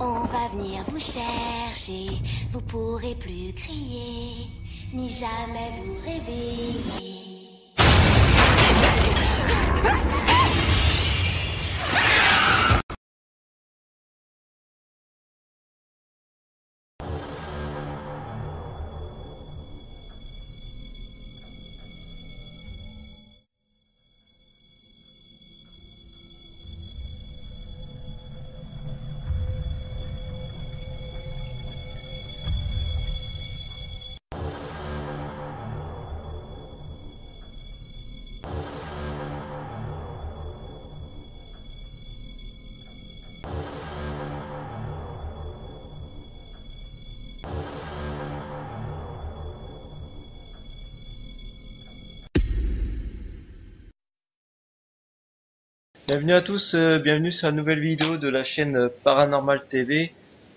On va venir vous chercher, vous pourrez plus crier, ni jamais vous réveiller. Bienvenue à tous, bienvenue sur la nouvelle vidéo de la chaîne Paranormal TV.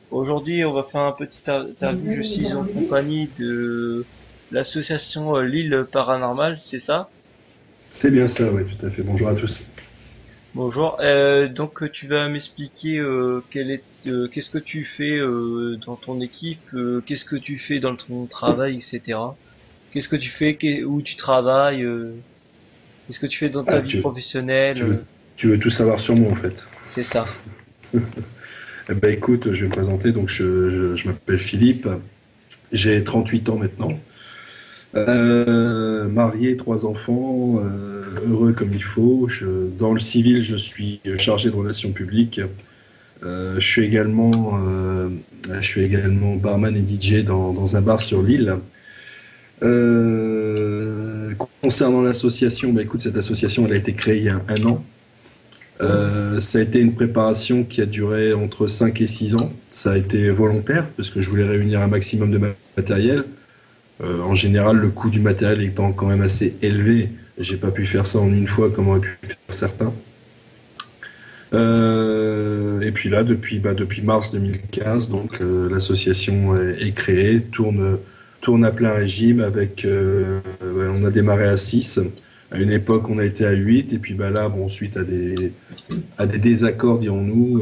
Aujourd'hui on va faire un petit interview, je suis en compagnie de l'association Lille Paranormal, c'est ça? C'est bien cela, oui, tout à fait. Bonjour à tous. Bonjour, donc tu vas m'expliquer qu'est-ce que tu fais dans ton équipe, qu'est-ce que tu fais dans ton travail, etc. Qu'est-ce que tu fais, où tu travailles, qu'est-ce que tu fais dans ta vie professionnelle. Tu veux tout savoir sur moi en fait. C'est ça. Eh ben, écoute, je vais me présenter. Donc, je m'appelle Philippe, j'ai 38 ans maintenant, marié, 3 enfants, heureux comme il faut. Dans le civil, je suis chargé de relations publiques. Je suis également barman et DJ dans un bar sur l'île. Concernant l'association, bah, écoute, cette association elle a été créée il y a un an. Ça a été une préparation qui a duré entre 5 et 6 ans. Ça a été volontaire parce que je voulais réunir un maximum de matériel. En général, le coût du matériel étant quand même assez élevé, j'ai pas pu faire ça en une fois comme auraient pu faire certains. Et puis là, depuis mars 2015, donc l'association est créée, tourne à plein régime. Avec, on a démarré à 6. À une époque, on a été à 8, et puis bah là, bon, suite à des désaccords, dirons-nous,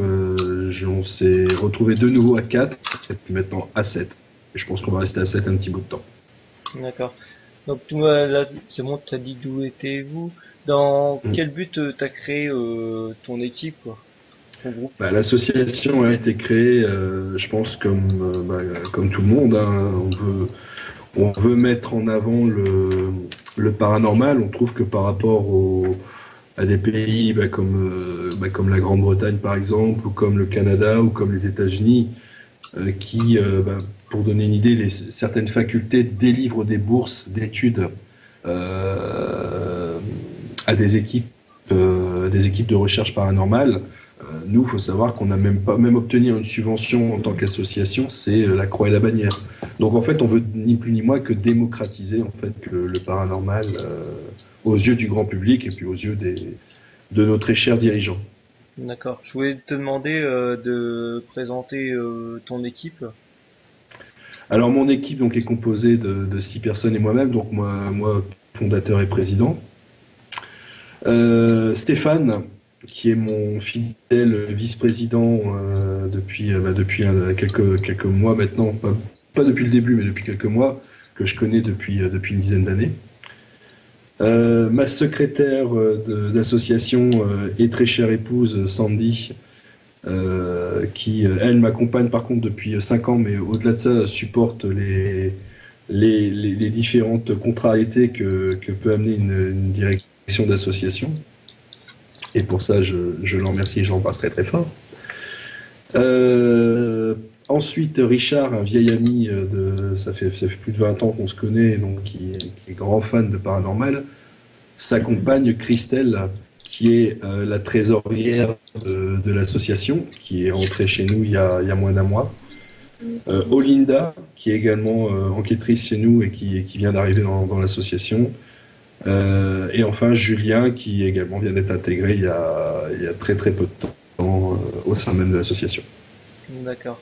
on s'est retrouvé de nouveau à 4, et puis maintenant à 7. Et je pense qu'on va rester à 7 un petit bout de temps. D'accord. Donc, toi, là, c'est bon, tu as dit d'où étiez-vous. Dans quel but tu as créé ton équipe, quoi, ton groupe? Bah, l'association a été créée, je pense, comme tout le monde. Hein, on veut mettre en avant le paranormal. On trouve que par rapport à des pays comme la Grande-Bretagne par exemple, ou comme le Canada, ou comme les États-Unis, pour donner une idée, certaines facultés délivrent des bourses d'études à des équipes de recherche paranormale. Nous, il faut savoir qu'on n'a même obtenir une subvention en tant qu'association, c'est la croix et la bannière. Donc en fait, on veut ni plus ni moins que démocratiser en fait le paranormal aux yeux du grand public et puis aux yeux de nos très chers dirigeants. D'accord. Je voulais te demander de présenter ton équipe. Alors mon équipe donc est composée de 6 personnes et moi-même, donc moi fondateur et président. Stéphane, qui est mon fidèle vice-président depuis quelques mois maintenant, pas depuis le début, mais depuis quelques mois, que je connais depuis une dizaine d'années. Ma secrétaire d'association et très chère épouse, Sandy, qui, elle, m'accompagne par contre depuis 5 ans, mais au-delà de ça, supporte les différentes contrariétés que peut amener une direction d'association. Et pour ça, je l'en remercie et j'en passerai très fort. Ensuite, Richard, un vieil ami, ça fait plus de 20 ans qu'on se connaît, donc qui est grand fan de paranormal, sa compagne Christelle, qui est la trésorière de l'association, qui est entrée chez nous il y a moins d'un mois. Olinda, qui est également enquêtrice chez nous et qui vient d'arriver dans l'association. Et enfin Julien, qui également vient d'être intégré il y a très très peu de temps au sein même de l'association. D'accord.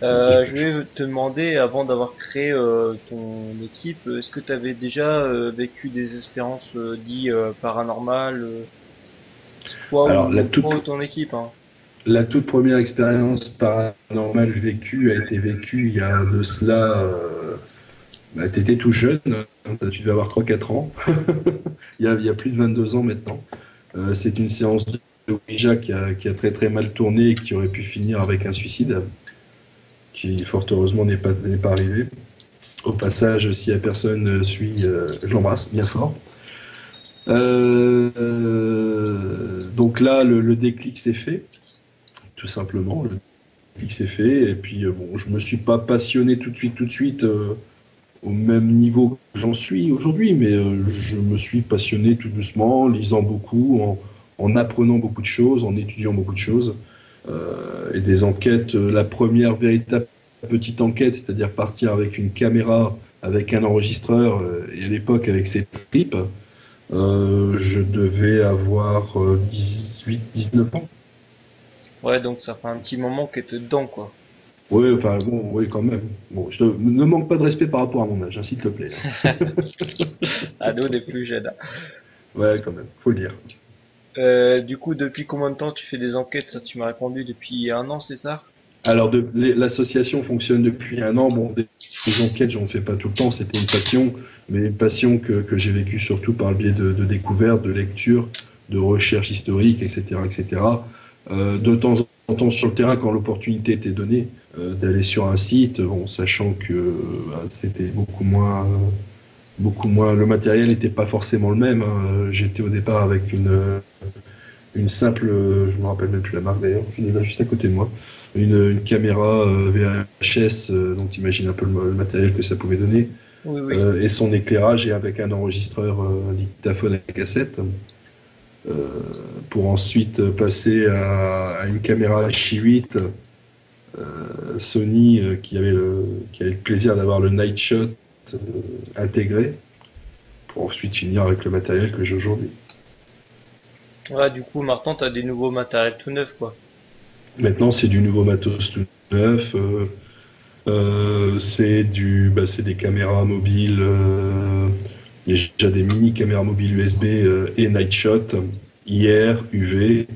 Je vais te demander, avant d'avoir créé ton équipe, est-ce que tu avais déjà vécu des expériences dites paranormales, toi ou ton équipe, hein? La toute première expérience paranormale vécue a été vécue il y a de cela... Bah, tu étais tout jeune, tu devais avoir 3-4 ans, il y a plus de 22 ans maintenant. C'est une séance de Ouija qui a très très mal tourné et qui aurait pu finir avec un suicide, qui fort heureusement n'est pas arrivé. Au passage, si la personne suit, je l'embrasse bien fort. Donc là, le déclic s'est fait, tout simplement. Le déclic s'est fait, et puis bon, je ne me suis pas passionné tout de suite au même niveau que j'en suis aujourd'hui, mais je me suis passionné tout doucement, en lisant beaucoup, en apprenant beaucoup de choses, en étudiant beaucoup de choses, et des enquêtes. La première véritable petite enquête, c'est-à-dire partir avec une caméra, avec un enregistreur, et à l'époque avec ses tripes, je devais avoir 18-19 ans. Ouais, donc ça fait un petit moment que tu es dedans, quoi. Oui, enfin bon, oui, quand même. Bon, ne manque pas de respect par rapport à mon âge, hein, s'il te plaît. Ado des plus jeunes. Ouais, quand même, faut le dire. Du coup, depuis combien de temps tu fais des enquêtes? Ça, tu m'as répondu depuis 1 an, c'est ça? Alors, l'association fonctionne depuis 1 an. Bon, des enquêtes, j'en fais pas tout le temps. C'était une passion, mais une passion que j'ai vécue surtout par le biais de découvertes, de lectures, de recherches historiques, etc., etc. De temps en temps sur le terrain, quand l'opportunité était donnée, d'aller sur un site, bon, sachant que c'était beaucoup moins, le matériel n'était pas forcément le même, hein. J'étais au départ avec une simple, je me rappelle même plus la marque d'ailleurs, je l'ai là juste à côté de moi, une caméra VHS, donc imagine un peu le matériel que ça pouvait donner, oui, oui. Et son éclairage, et avec un enregistreur, un dictaphone à cassette. Pour ensuite passer à une caméra H8 Sony qui avait le plaisir d'avoir le night shot intégré, pour ensuite finir avec le matériel que j'ai aujourd'hui. Ouais, du coup Martin, tu as des nouveaux matériels tout neufs, quoi. Maintenant c'est du nouveau matos tout neuf, c'est des caméras mobiles, il y a déjà des mini caméras mobiles USB et night shot, IR, UV,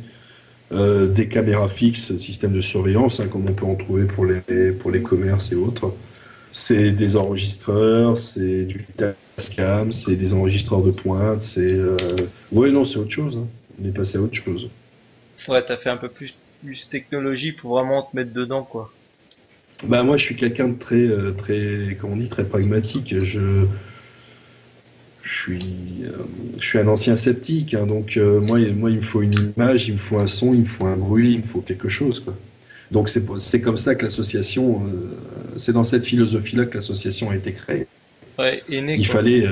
des caméras fixes, système de surveillance, hein, comme on peut en trouver pour les commerces et autres. C'est des enregistreurs, c'est du Tascam, c'est des enregistreurs de pointe, c'est... Ouais, non, c'est autre chose, hein. On est passé à autre chose. Ouais, t'as fait un peu plus technologie pour vraiment te mettre dedans, quoi. Bah moi, je suis quelqu'un de très, comment on dit, très pragmatique. Je suis un ancien sceptique, hein, donc moi il me faut une image, il me faut un son, il me faut un bruit, il me faut quelque chose, quoi. Donc c'est comme ça que l'association, c'est dans cette philosophie-là que l'association a été créée. Ouais, il fallait,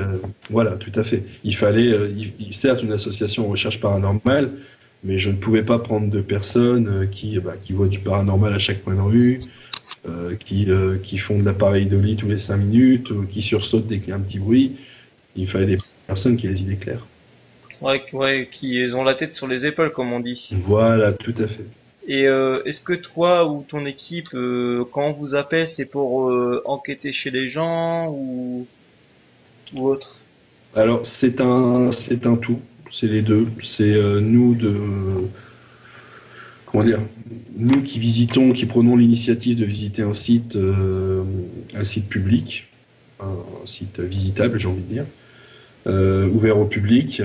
voilà, tout à fait. Il fallait, certes, une association en recherche paranormale, mais je ne pouvais pas prendre de personnes qui voient du paranormal à chaque coin de rue, qui font de la pareidolie tous les 5 minutes, qui sursautent dès qu'il y a un petit bruit. Il fallait des personnes qui aient les idées claires. Ouais, qui ont la tête sur les épaules, comme on dit. Voilà, tout à fait. Et est-ce que toi ou ton équipe, quand on vous appelle, c'est pour enquêter chez les gens ou autre? Alors, c'est un tout. C'est les deux. C'est nous qui visitons, qui prenons l'initiative de visiter un site public, un site visitable, j'ai envie de dire. Ouvert au public,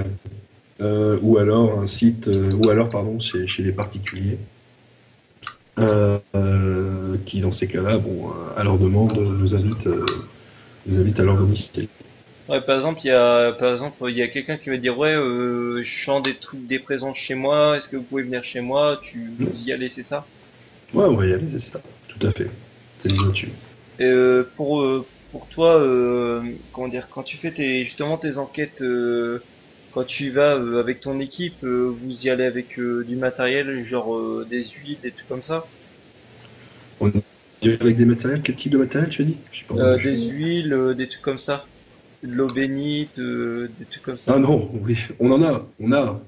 ou alors, chez les particuliers, qui dans ces cas-là, bon, à leur demande, nous invitent à leur domicile. Ouais, par exemple, il y a quelqu'un qui va dire, ouais, je sens des trucs, des présences chez moi. Est-ce que vous pouvez venir chez moi? Vous y allez, c'est ça? Ouais, on va y aller, c'est ça. Tout à fait. T'es bien dessus. Pour toi, comment dire, quand tu fais tes enquêtes, quand tu y vas avec ton équipe, vous y allez avec du matériel, genre des huiles, des trucs comme ça? On y va avec des matériels, quel type de matériel tu as dit? Des huiles, des trucs comme ça, de l'eau bénite, des trucs comme ça. Ah non, oui, on en a,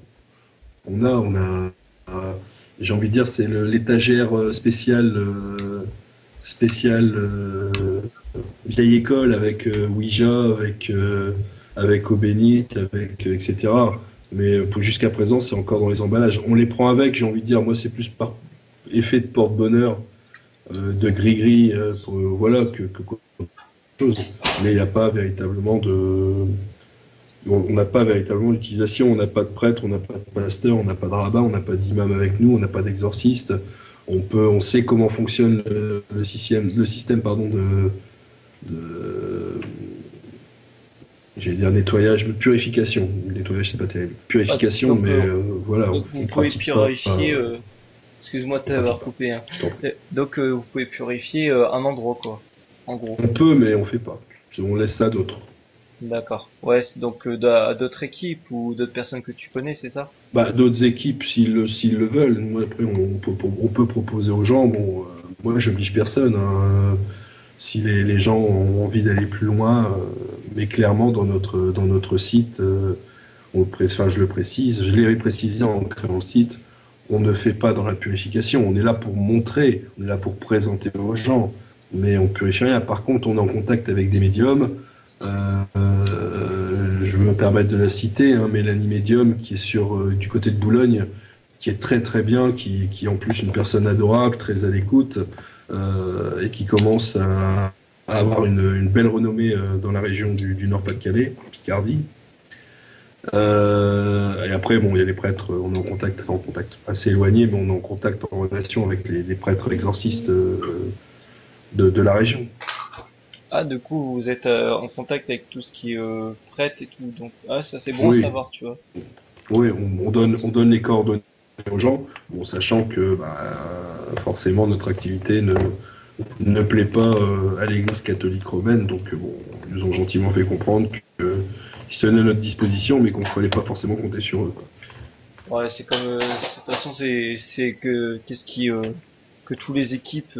j'ai envie de dire, c'est l'étagère spéciale, vieille école, avec Ouija, avec eau bénite, avec etc. Mais jusqu'à présent, c'est encore dans les emballages. On les prend avec, j'ai envie de dire, moi c'est plus par effet de porte-bonheur, de gris-gris, voilà, que chose. Mais il n'y a pas véritablement de... On n'a pas véritablement l'utilisation, on n'a pas de prêtre, on n'a pas de pasteur, on n'a pas de rabbin, on n'a pas d'imam avec nous, on n'a pas d'exorciste. On sait comment fonctionne le système de j'allais dire nettoyage, mais purification. Nettoyage, c'est pas terrible. Purification, mais voilà. Donc vous pouvez purifier. Excuse-moi de t'avoir coupé. Hein. Donc vous pouvez purifier un endroit, quoi. En gros. On peut, mais on fait pas. On laisse ça à d'autres. D'accord. Ouais, donc d'autres équipes ou d'autres personnes que tu connais, c'est ça? Bah, d'autres équipes, s'ils le veulent. Moi, après, on peut proposer aux gens. Bon, moi, je n'oblige personne. Hein. Si les gens ont envie d'aller plus loin, mais clairement, dans notre site, je le précise, je l'ai précisé en créant le site, on ne fait pas dans la purification. On est là pour montrer, on est là pour présenter aux gens, mais on ne purifie rien. Par contre, on est en contact avec des médiums. Je veux me permettre de la citer, hein, Mélanie Medium, qui est du côté de Boulogne, qui est très très bien, qui est en plus une personne adorable, très à l'écoute, et qui commence à avoir une belle renommée dans la région du Nord-Pas-de-Calais, Picardie. Et après, bon, il y a les prêtres, on est en contact assez éloigné, mais on est en contact, en relation avec les prêtres exorcistes de la région. Ah, du coup, vous êtes en contact avec tout ce qui est prête et tout, donc ah, ça c'est bon à savoir, tu vois. Oui, on donne les coordonnées aux gens, bon, sachant que forcément notre activité ne plaît pas à l'Église catholique romaine, donc bon, ils nous ont gentiment fait comprendre qu'ils se tenaient à notre disposition, mais qu'on ne fallait pas forcément compter sur eux, quoi. Ouais, c'est comme, de toute façon, c'est que qu'est-ce qui que toutes les équipes,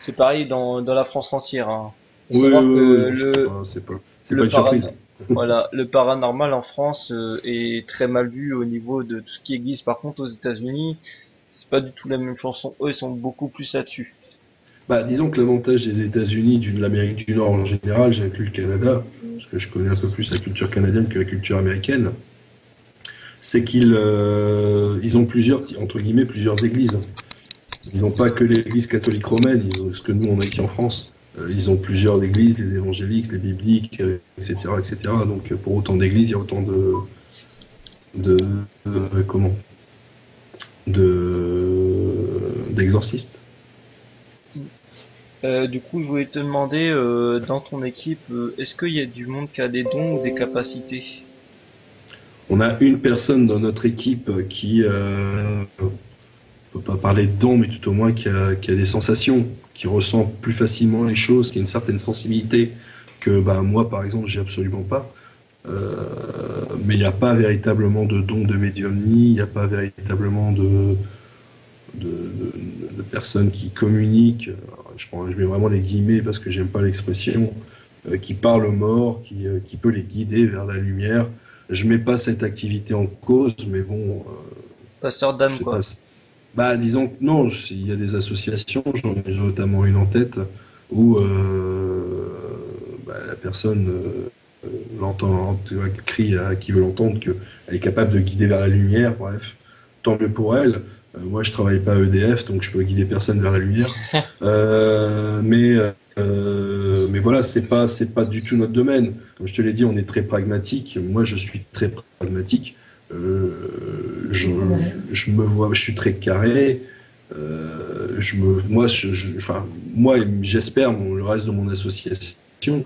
c'est pareil dans la France entière. Hein. Oui, c'est pas une surprise. Voilà, le paranormal en France est très mal vu au niveau de tout ce qui existe. Par contre, aux États-Unis, c'est pas du tout la même chanson. Eux, ils sont beaucoup plus là-dessus. Bah, disons que l'avantage des États-Unis, de l'Amérique du Nord en général, j'inclus le Canada, parce que je connais un peu plus la culture canadienne que la culture américaine, c'est qu'ils ils ont plusieurs, entre guillemets, plusieurs églises. Ils n'ont pas que l'église catholique romaine, ils ont ce que nous on a ici en France. Ils ont plusieurs églises, les évangéliques, les bibliques, etc., etc. Donc pour autant d'églises, il y a autant d'exorcistes. Du coup, je voulais te demander, dans ton équipe, est-ce qu'il y a du monde qui a des dons ou des capacités? On a une personne dans notre équipe qui... on ne peut pas parler de dons, mais tout au moins qui a des sensations, qui ressent plus facilement les choses, qui a une certaine sensibilité que moi, par exemple, j'ai absolument pas. Mais il n'y a pas véritablement de dons de médiumnie, il n'y a pas véritablement de personnes qui communiquent. Alors, je mets vraiment les guillemets parce que j'aime pas l'expression, qui parle aux morts, qui peut les guider vers la lumière. Je ne mets pas cette activité en cause, mais bon... passeur d'âme, quoi. Bah, disons que non, il y a des associations, j'en ai notamment une en tête, où la personne l'entend, crie à qui veut l'entendre qu'elle est capable de guider vers la lumière, bref, tant mieux pour elle. Moi, je travaille pas à EDF, donc je peux guider personne vers la lumière. Mais voilà, c'est pas du tout notre domaine. Comme je te l'ai dit, on est très pragmatique. Moi, je suis très pragmatique. Je me vois, je suis très carré. Moi, j'espère, le reste de mon association,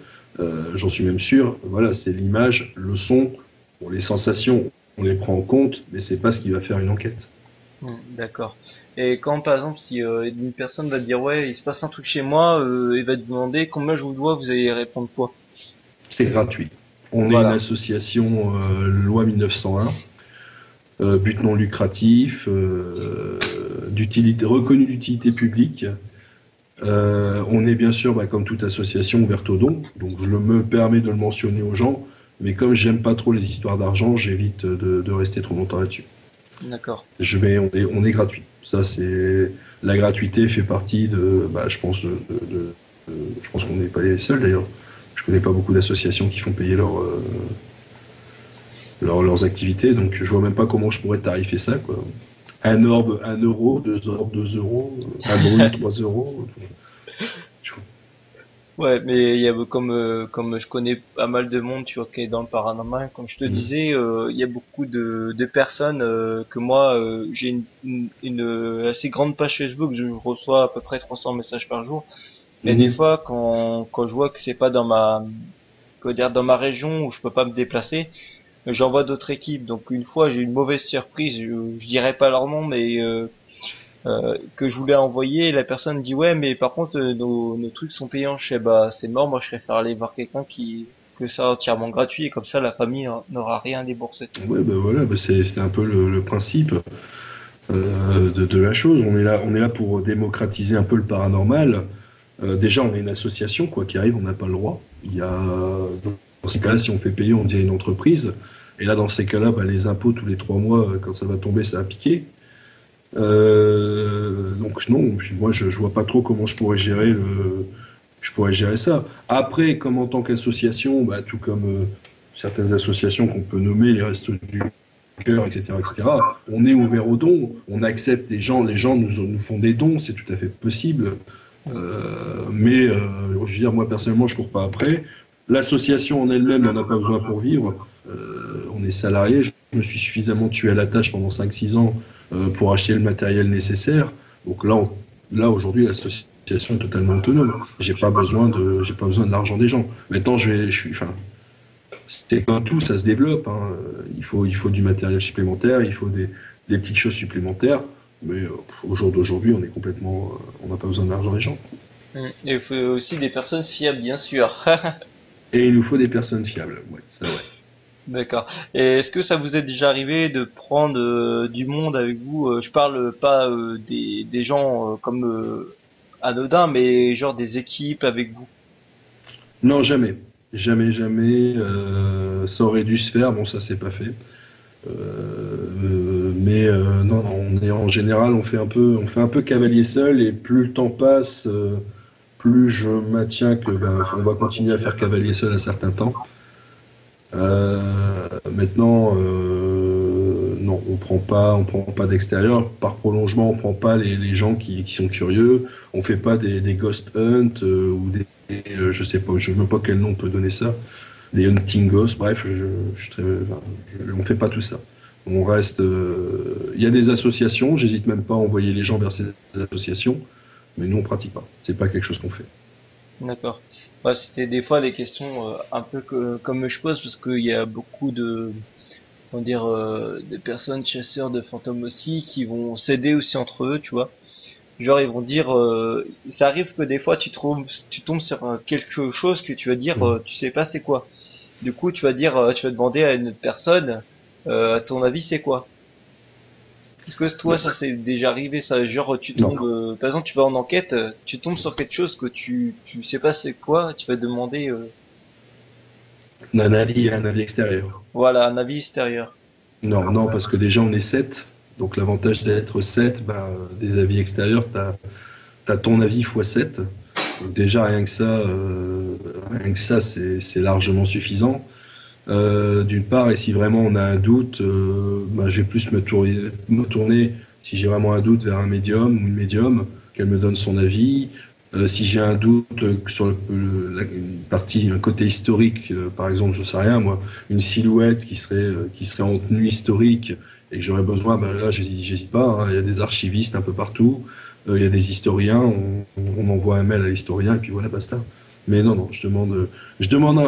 j'en suis même sûr. Voilà, c'est l'image, le son, bon, les sensations, on les prend en compte, mais c'est pas ce qui va faire une enquête. D'accord. Et quand, par exemple, si une personne va dire ouais, il se passe un truc chez moi, et va te demander combien je vous dois, vous allez répondre quoi? C'est gratuit. On est une association loi 1901. But non lucratif, reconnu d'utilité publique. On est bien sûr, comme toute association, ouverte aux dons, donc je me permets de le mentionner aux gens, mais comme j'aime pas trop les histoires d'argent, j'évite de rester trop longtemps là-dessus. D'accord. On est gratuit. Ça, c'est la gratuité fait partie de, je pense qu'on n'est pas les seuls d'ailleurs. Je connais pas beaucoup d'associations qui font payer leurs activités, donc je vois même pas comment je pourrais tarifer ça, quoi. un orbe 1 euro, 2 orbes 2 euros, un brune 3 euros. Ouais, mais il y a comme je connais pas mal de monde, tu vois, qui est dans le paranormal, comme je te disais, il y a beaucoup de personnes que moi j'ai une assez grande page Facebook, je reçois à peu près 300 messages par jour. Et des fois quand je vois que c'est pas dans ma région où je peux pas me déplacer, j'envoie d'autres équipes. Donc une fois, j'ai eu une mauvaise surprise, je dirais pas leur nom, mais que je voulais envoyer, la personne dit ouais mais par contre nos trucs sont payants. Je sais bah c'est mort, moi je préfère aller voir quelqu'un que ça entièrement gratuit, et comme ça la famille n'aura rien déboursé. Ouais bah voilà, bah c'est un peu le principe de la chose. On est là pour démocratiser un peu le paranormal. Déjà on est une association, quoi qu'il arrive on n'a pas le droit. Il y a dans ces cas-là, si on fait payer on dirait une entreprise, et là dans ces cas-là bah, les impôts tous les 3 mois quand ça va tomber ça va piquer. Donc non, moi je vois pas trop comment je pourrais gérer ça. Après, comme en tant qu'association, bah, tout comme certaines associations qu'on peut nommer, les Restos du Cœur, etc., on est ouvert aux dons, on accepte les gens nous font des dons, c'est tout à fait possible. Mais je veux dire, moi personnellement, je cours pas après. L'association en elle-même n'en a pas besoin pour vivre. On est salarié. Je me suis suffisamment tué à la tâche pendant 5-6 ans pour acheter le matériel nécessaire. Donc là aujourd'hui, l'association est totalement autonome. J'ai pas besoin de l'argent des gens. Maintenant, c'est comme tout, ça se développe. Hein. Il faut du matériel supplémentaire, il faut des petites choses supplémentaires. Mais au jour d'aujourd'hui, on est complètement, on n'a pas besoin de l'argent des gens. Et il faut aussi des personnes fiables, bien sûr. Et il nous faut des personnes fiables, ouais, c'est vrai. D'accord. Et est-ce que ça vous est déjà arrivé de prendre du monde avec vous? Je parle pas des gens comme anodins, mais genre des équipes avec vous? Non, jamais. Ça aurait dû se faire, bon, ça s'est pas fait. Non, on est en général, on fait un peu cavalier seul, et plus le temps passe, plus je maintiens que ben, on va continuer à faire cavalier seul un certain temps. Maintenant, non, on prend pas d'extérieur. Par prolongement, on prend pas les gens qui sont curieux. On fait pas des ghost hunt ou des, je sais pas, je sais même pas quel nom on peut donner ça, des hunting ghosts. Bref, on fait pas tout ça. On reste. Il y a des associations. J'hésite même pas à envoyer les gens vers ces associations, mais nous on pratique pas. C'est pas quelque chose qu'on fait. D'accord. Ouais, c'était des fois des questions un peu comme je pose, parce qu'il y a beaucoup de, comment dire, des personnes chasseurs de fantômes aussi qui vont s'aider aussi entre eux, tu vois. Genre ils vont dire, ça arrive que des fois tu tombes sur quelque chose que tu vas dire, tu sais pas c'est quoi. Du coup tu vas demander à une autre personne, à ton avis c'est quoi. Est-ce que toi ça c'est déjà arrivé ça, genre tu tombes, par exemple tu vas en enquête, tu tombes sur quelque chose que tu sais pas c'est quoi, tu vas demander un avis extérieur. Voilà, un avis extérieur. Non, parce que déjà on est 7, donc l'avantage d'être 7, bah, des avis extérieurs, t'as ton avis x7, donc déjà rien que ça c'est largement suffisant. D'une part, et si vraiment on a un doute, bah, je vais plus me tourner, si j'ai vraiment un doute, vers un médium ou une médium, qu'elle me donne son avis. Si j'ai un doute sur un côté historique, par exemple, je sais rien, moi, une silhouette qui serait en tenue historique et que j'aurais besoin, bah, là, j'hésite pas. Hein, y a des archivistes un peu partout, y a des historiens, on envoie un mail à l'historien et puis voilà, basta. Mais non, je demande,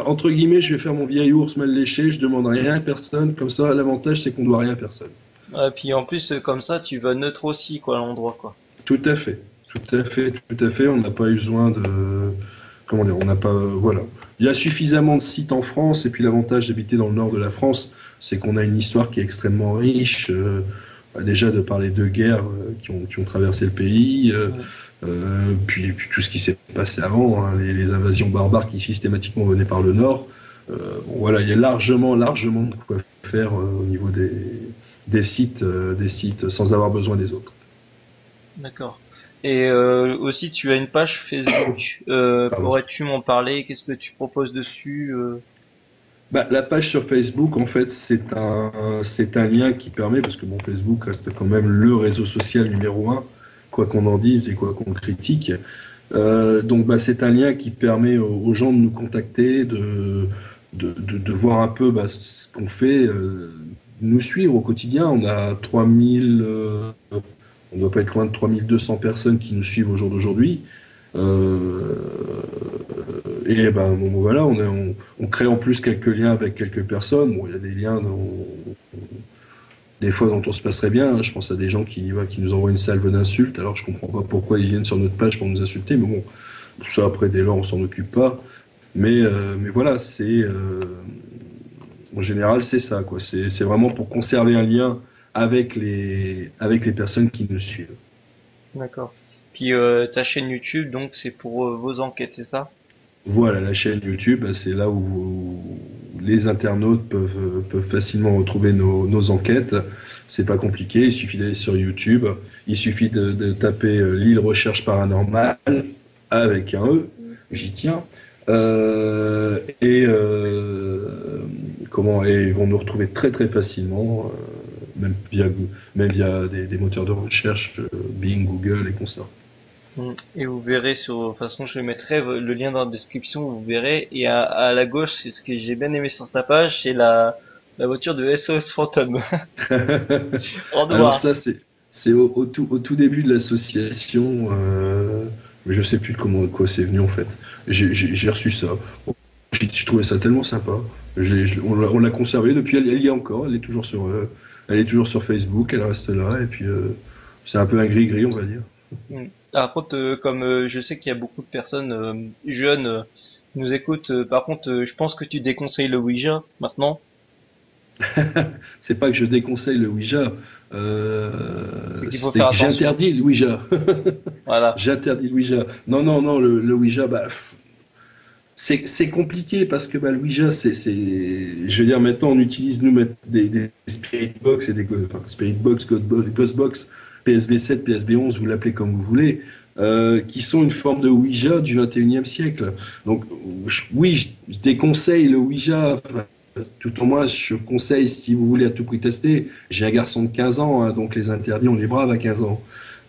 entre guillemets, je vais faire mon vieil ours mal léché, je demande rien à personne, comme ça, l'avantage, c'est qu'on doit rien à personne. Et puis en plus, comme ça, tu vas neutre aussi, quoi, à l'endroit, quoi. Tout à fait, on n'a pas eu besoin de... Comment dire, on n'a pas... Voilà. Il y a suffisamment de sites en France, et puis l'avantage d'habiter dans le nord de la France, c'est qu'on a une histoire qui est extrêmement riche, déjà de par les deux guerres qui ont traversé le pays... Ouais. Puis tout ce qui s'est passé avant, hein, les invasions barbares qui systématiquement venaient par le nord. Bon, voilà, il y a largement de quoi faire au niveau des sites sans avoir besoin des autres. D'accord. Et aussi, tu as une page Facebook. Pourrais-tu m'en parler? Qu'est-ce que tu proposes dessus? Bah, la page sur Facebook, en fait, c'est un lien qui permet, parce que bon, Facebook reste quand même le réseau social numéro 1, quoi qu'on en dise et quoi qu'on critique. Donc, bah, c'est un lien qui permet aux gens de nous contacter, de voir un peu bah, ce qu'on fait, nous suivre au quotidien. On a 3000, on doit pas être loin de 3200 personnes qui nous suivent au jour d'aujourd'hui. Et ben bon, voilà, on crée en plus quelques liens avec quelques personnes. Bon, il y a des liens des fois dont on se passerait bien. Hein. Je pense à des gens qui nous envoient une salve d'insultes. Alors je comprends pas pourquoi ils viennent sur notre page pour nous insulter, mais bon, tout ça après dès lors on s'en occupe pas. Mais voilà, c'est en général c'est ça quoi. C'est vraiment pour conserver un lien avec les personnes qui nous suivent. D'accord. Puis ta chaîne YouTube, donc c'est pour vos enquêtes, c'est ça? Voilà, la chaîne YouTube, c'est là où les internautes peuvent facilement retrouver nos enquêtes. C'est pas compliqué, il suffit d'aller sur YouTube, il suffit de taper Lille Recherche Paranormal avec un E, j'y tiens. Et ils vont nous retrouver très très facilement, même via des moteurs de recherche, Bing, Google et consorts. Et vous verrez de toute façon je mettrai le lien dans la description, vous verrez, et à la gauche, c'est ce que j'ai bien aimé sur ta page, c'est la voiture de SOS Fantôme. Alors ça c'est au tout début de l'association, mais je sais plus quoi c'est venu en fait. J'ai reçu ça, je trouvais ça tellement sympa, on l'a conservé depuis, elle y est encore, elle est toujours sur Facebook, elle reste là, et puis c'est un peu un gris-gris on va dire. Par contre, comme je sais qu'il y a beaucoup de personnes jeunes qui nous écoutent, par contre, je pense que tu déconseilles le Ouija maintenant. C'est pas que je déconseille le Ouija, c'est que j'interdis le Ouija. Voilà. J'interdis le Ouija. Non, le Ouija, bah, c'est compliqué parce que bah, le Ouija, je veux dire, maintenant on utilise des Spirit Box et des Ghost Box. PSB7, PSB11, vous l'appelez comme vous voulez, qui sont une forme de Ouija du 21e siècle. Donc, oui, je déconseille le Ouija, enfin, tout au moins, je conseille, si vous voulez à tout prix tester, j'ai un garçon de 15 ans, hein, donc les interdits, on les brave à 15 ans.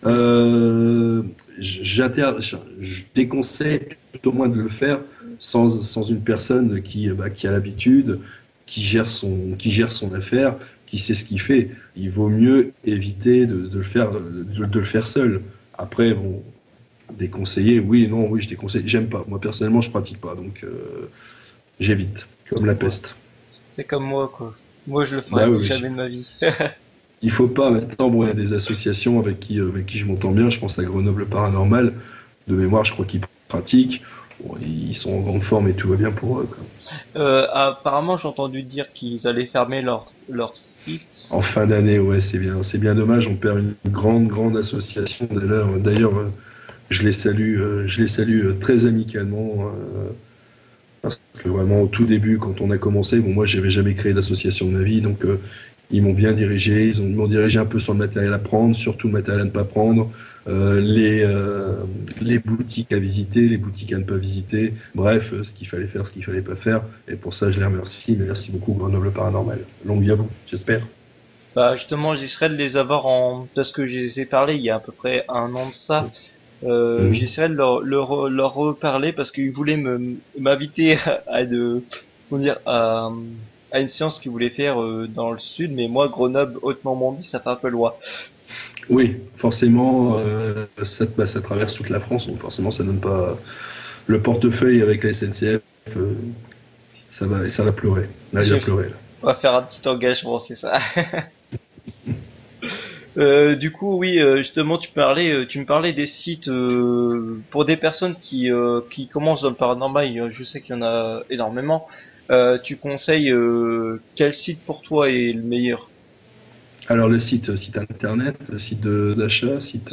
Je déconseille tout au moins de le faire sans une personne qui a l'habitude, qui gère son affaire, qui sait ce qu'il fait. Il vaut mieux éviter de le faire seul. Après, bon, déconseiller, oui, je déconseille. J'aime pas. Moi, personnellement, je pratique pas, donc j'évite, comme la peste. C'est comme moi, quoi. Moi, je le ferai jamais de ma vie. Il faut pas. Maintenant, bon, il y a des associations avec qui je m'entends bien. Je pense à Grenoble Paranormal. De mémoire, je crois qu'ils pratiquent. Bon, ils sont en grande forme et tout va bien pour eux, quoi. Apparemment, j'ai entendu dire qu'ils allaient fermer leur site. En fin d'année, ouais, c'est bien dommage. On perd une grande association. D'ailleurs, je les salue très amicalement parce que vraiment au tout début, quand on a commencé, bon, moi, j'avais jamais créé d'association de ma vie, donc ils m'ont bien dirigé. Ils m'ont dirigé un peu sur le matériel à prendre, surtout le matériel à ne pas prendre. Les boutiques à visiter, les boutiques à ne pas visiter, bref, ce qu'il fallait faire, ce qu'il fallait pas faire, et pour ça je les remercie, mais merci beaucoup Grenoble Paranormal, longue vie à vous, j'espère. Bah justement, j'essaierai de les avoir parce que je les ai parlé il y a à peu près un an de ça, j'essaierai de leur reparler parce qu'ils voulaient m'inviter à une séance qu'ils voulaient faire dans le sud, mais moi Grenoble, Haute-Normandie, ça fait un peu loin. Oui, forcément, ça traverse toute la France, donc forcément ça donne pas le portefeuille avec la SNCF, ça va pleurer. Là, il va pleurer. On va faire un petit engagement, c'est ça. Du coup, oui, justement, tu me parlais des sites pour des personnes qui commencent dans le paranormal. Je sais qu'il y en a énormément. Tu conseilles quel site pour toi est le meilleur? Alors le site internet, site d'achat, site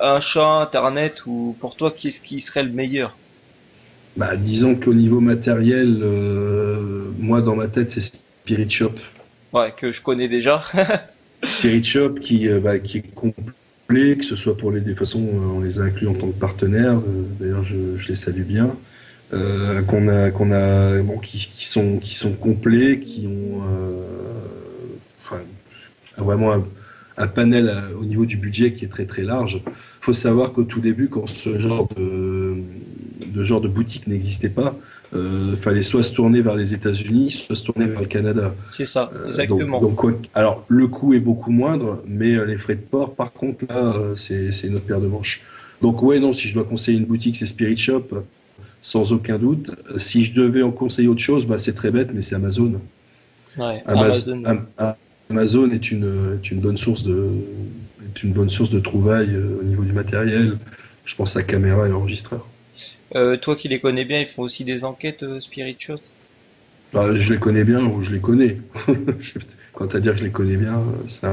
achat, internet, ou pour toi, qu'est-ce qui serait le meilleur? Bah, disons qu'au niveau matériel, moi dans ma tête, c'est Spirit Shop. Ouais, que je connais déjà. Spirit Shop qui est complet, que ce soit pour les... De toute façon, on les a inclus en tant que partenaires, d'ailleurs je les salue bien. qui sont complets, qui ont vraiment un panel au niveau du budget qui est très très large. Il faut savoir qu'au tout début, quand ce genre de boutique n'existait pas, fallait soit se tourner vers les États-Unis, soit se tourner vers le Canada. C'est ça, exactement. Alors le coût est beaucoup moindre, mais les frais de port, par contre, là, c'est une autre paire de manches. Donc ouais, non, si je dois conseiller une boutique, c'est Spirit Shop, sans aucun doute. Si je devais en conseiller autre chose, bah, c'est très bête, mais c'est Amazon. Ouais, Amazon est une bonne source de trouvailles au niveau du matériel. Je pense à caméra et enregistreur. Toi qui les connais bien, ils font aussi des enquêtes Spirit Shop. Bah, je les connais bien, ou je les connais. Quant à dire que je les connais bien, c'est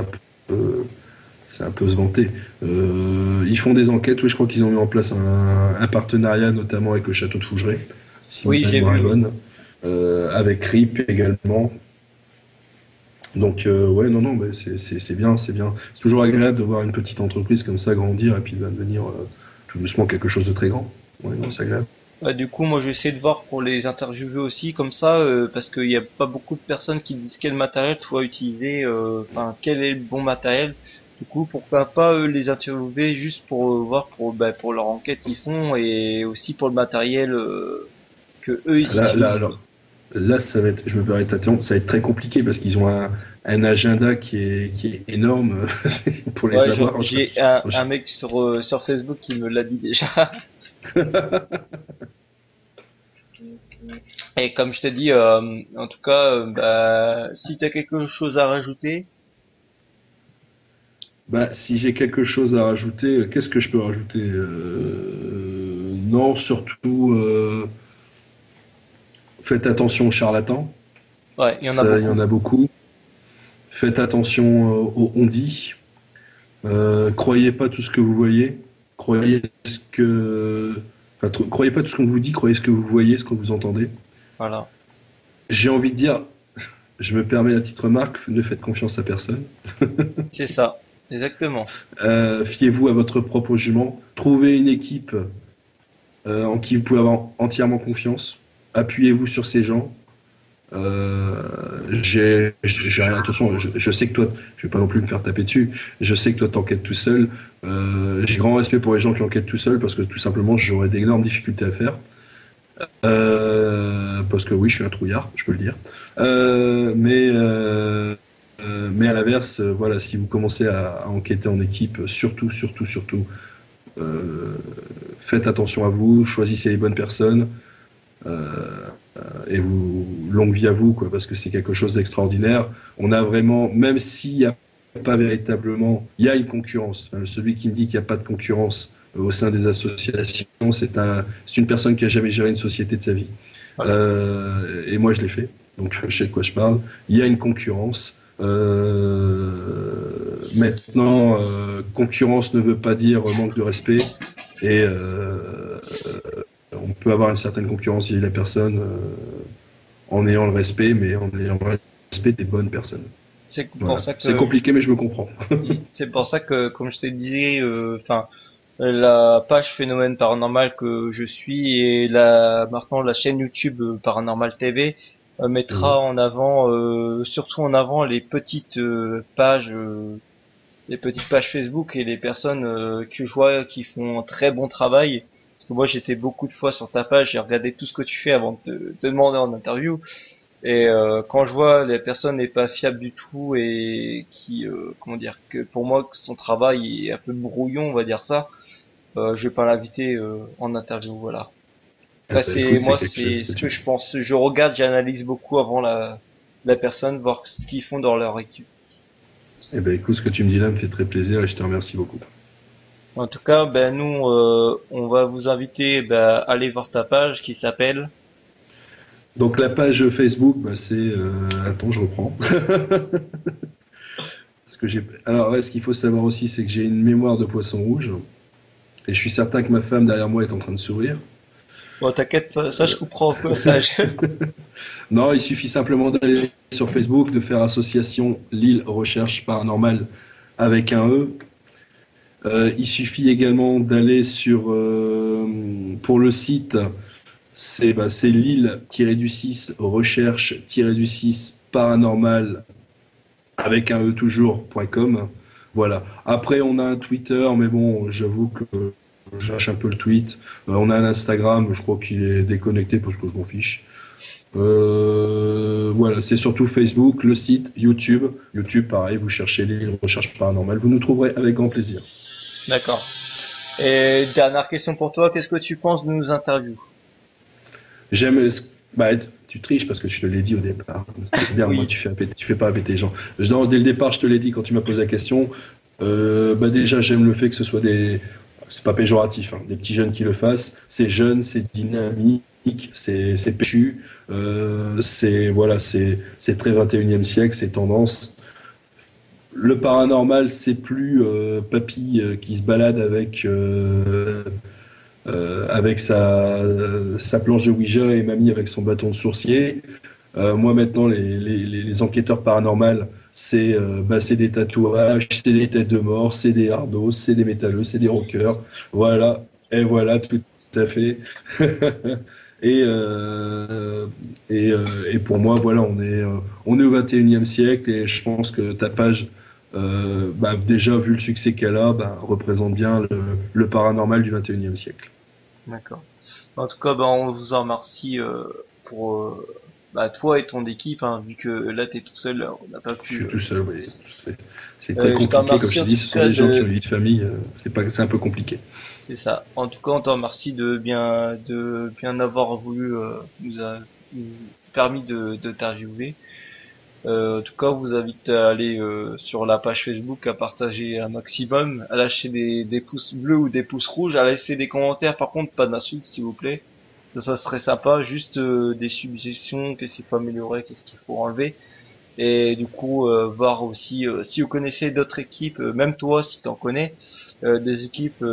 un peu se vanter. Ils font des enquêtes, oui, je crois qu'ils ont mis en place un partenariat, notamment avec le château de Fougeray, si oui, j'ai vu. Avec Rip également. Donc, ouais, non, mais c'est bien, c'est bien. C'est toujours agréable de voir une petite entreprise comme ça grandir et puis devenir tout doucement quelque chose de très grand. Ouais, non, c'est agréable. Du coup, moi, je vais essayer de voir pour les interviewer aussi, comme ça, parce qu'il n'y a pas beaucoup de personnes qui disent quel matériel tu dois utiliser, quel est le bon matériel. Du coup, pourquoi pas les interviewer juste pour voir pour leur enquête qu'ils font et aussi pour le matériel que eux ils utilisent. Là, ça va être, je me permets de t'interrompre, ça va être très compliqué parce qu'ils ont un agenda qui est énorme pour les avoir. J'ai un mec sur Facebook qui me l'a dit déjà. Et comme je t'ai dit, en tout cas, si tu as quelque chose à rajouter. Si j'ai quelque chose à rajouter, qu'est-ce que je peux rajouter? Non, surtout... Faites attention aux charlatans. Ouais, il y en a beaucoup. Faites attention aux on-dit. Croyez pas tout ce que vous voyez. Croyez pas tout ce qu'on vous dit. Croyez ce que vous voyez, ce que vous entendez. Voilà. J'ai envie de dire, je me permets la petite remarque, ne faites confiance à personne. C'est ça, exactement. Fiez-vous à votre propre jugement. Trouvez une équipe en qui vous pouvez avoir entièrement confiance. Appuyez-vous sur ces gens. Attention, je sais que toi, je vais pas non plus me faire taper dessus. Je sais que toi t'enquêtes tout seul. J'ai grand respect pour les gens qui enquêtent tout seul parce que tout simplement j'aurais d'énormes difficultés à faire. Parce que oui, je suis un trouillard, je peux le dire. Mais à l'inverse, voilà, si vous commencez à enquêter en équipe, surtout, faites attention à vous, choisissez les bonnes personnes. Et vous, longue vie à vous, quoi, parce que c'est quelque chose d'extraordinaire. On a vraiment, même s'il n'y a pas véritablement, il y a une concurrence. Enfin, celui qui me dit qu'il n'y a pas de concurrence au sein des associations, c'est une personne qui n'a jamais géré une société de sa vie. Ouais. Et moi, je l'ai fait, donc je sais de quoi je parle. Il y a une concurrence. Maintenant, concurrence ne veut pas dire manque de respect et on peut avoir une certaine concurrence avec la personne en ayant le respect, mais en ayant le respect des bonnes personnes. C'est compliqué, mais je me comprends. C'est pour ça que, comme je te disais, la page Phénomène Paranormal que je suis et maintenant la chaîne YouTube Paranormal TV mettra en avant, surtout en avant, les petites pages. Les petites pages Facebook et les personnes que je vois qui font un très bon travail. Parce que moi j'étais beaucoup de fois sur ta page, j'ai regardé tout ce que tu fais avant de te demander en interview. Et quand je vois la personne n'est pas fiable du tout et qui, que pour moi son travail est un peu brouillon, on va dire ça, je vais pas l'inviter en interview, voilà. C'est ce que je pense. Je regarde, j'analyse beaucoup avant la personne, voir ce qu'ils font dans leur équipe. Eh ben écoute, ce que tu me dis là me fait très plaisir et je te remercie beaucoup. En tout cas, nous, on va vous inviter à aller voir ta page qui s'appelle... Donc la page Facebook, c'est... Attends, je reprends. Parce que alors, ouais, ce qu'il faut savoir aussi, c'est que j'ai une mémoire de poisson rouge. Et je suis certain que ma femme, derrière moi, est en train de sourire. Bon, t'inquiète, ça je comprends au passage. Non, il suffit simplement d'aller sur Facebook, de faire Association Lille Recherche Paranormal avec un E. Il suffit également d'aller pour le site c'est Lille-6 recherche-6 paranormal avec un E toujours.com. Voilà. Après, on a un Twitter, mais bon, j'avoue que je lâche un peu le tweet. On a un Instagram, je crois qu'il est déconnecté parce que je m'en fiche. Voilà, c'est surtout Facebook, le site, YouTube. YouTube, pareil, vous cherchez les recherches paranormales, vous nous trouverez avec grand plaisir. D'accord. Et dernière question pour toi, qu'est-ce que tu penses de nos interviews? J'aime... Bah, tu triches parce que je te l'ai dit au départ. C'était bien, oui. Moi, tu fais pas péter les gens. Non, dès le départ, je te l'ai dit quand tu m'as posé la question. Bah, déjà, j'aime le fait que ce soit des... C'est pas péjoratif, hein, des petits jeunes qui le fassent. C'est jeune, c'est dynamique. C'est péchu, c'est voilà, très 21e siècle, c'est tendance. Le paranormal, c'est plus papy qui se balade avec, avec sa planche de Ouija et mamie avec son bâton de sourcier. Moi maintenant, les enquêteurs paranormaux, c'est des tatouages, c'est des têtes de mort, c'est des hardos, c'est des métalleux, c'est des rockers. Voilà, et voilà, tout à fait. Et pour moi, voilà, on est au 21e siècle et je pense que ta page, déjà vu le succès qu'elle a, représente bien le paranormal du 21e siècle. D'accord. En tout cas, on vous en remercie pour toi et ton équipe, hein, vu que là, tu es tout seul, on n'a pas pu... Je suis tout seul, oui. C'est très compliqué, comme je te dis, ce sont des gens qui ont une vie de famille, c'est un peu compliqué. C'est ça. En tout cas, on te remercie de bien avoir voulu permis de t'interviewer. En tout cas, on vous invite à aller sur la page Facebook, à partager un maximum, à lâcher des pouces bleus ou des pouces rouges, à laisser des commentaires. Par contre, pas d'insultes, s'il vous plaît. Ça serait sympa. Juste des suggestions, qu'est-ce qu'il faut améliorer, qu'est-ce qu'il faut enlever. Et du coup, voir aussi si vous connaissez d'autres équipes, même toi, si t'en connais. Des équipes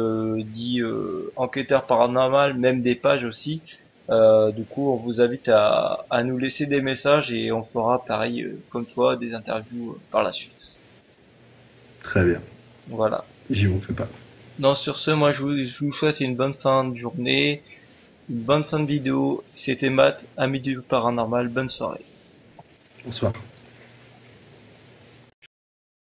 enquêteurs paranormal, même des pages aussi. Du coup, on vous invite à nous laisser des messages et on fera pareil comme toi des interviews par la suite. Très bien. Voilà. J'y vous fais pas. Non, sur ce, moi je vous souhaite une bonne fin de journée, une bonne fin de vidéo. C'était Matt, ami du paranormal. Bonne soirée. Bonsoir.